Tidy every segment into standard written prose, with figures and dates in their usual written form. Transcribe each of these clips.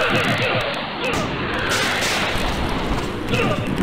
Webliero extended. Webliero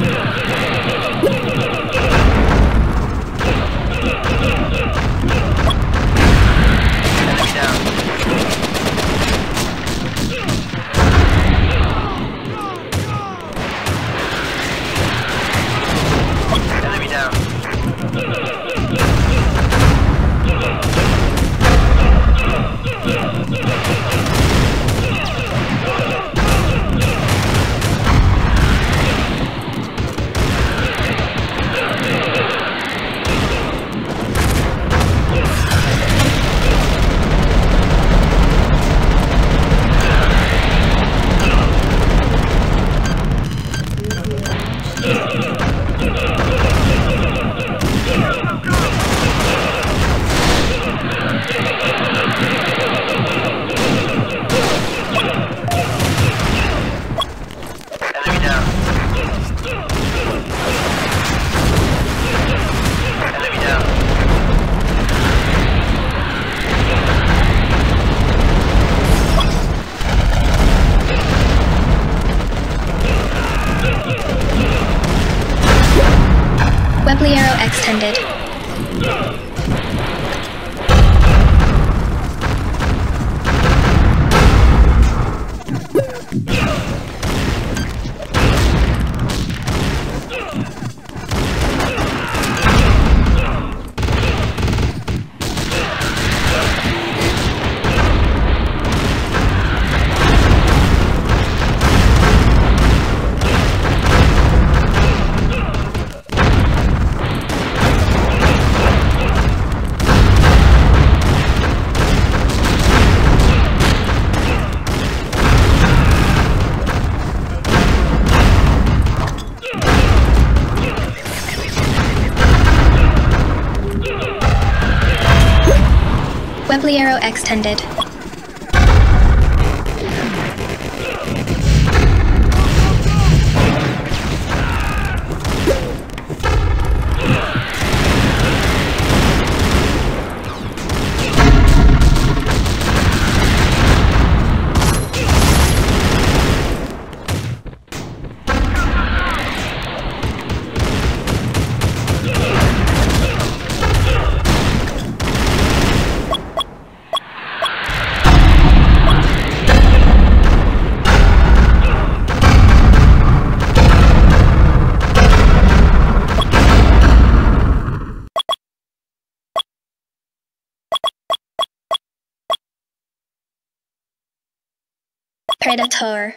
extended. LIERO extended. Predator.